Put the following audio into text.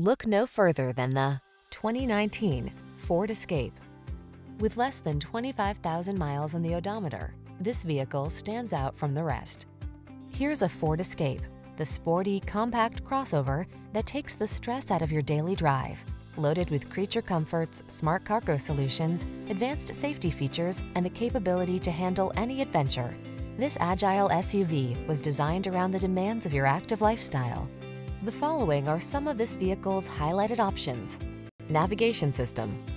Look no further than the 2019 Ford Escape. With less than 25,000 miles on the odometer, this vehicle stands out from the rest. Here's a Ford Escape, the sporty, compact crossover that takes the stress out of your daily drive. Loaded with creature comforts, smart cargo solutions, advanced safety features, and the capability to handle any adventure, this agile SUV was designed around the demands of your active lifestyle. The following are some of this vehicle's highlighted options: navigation system,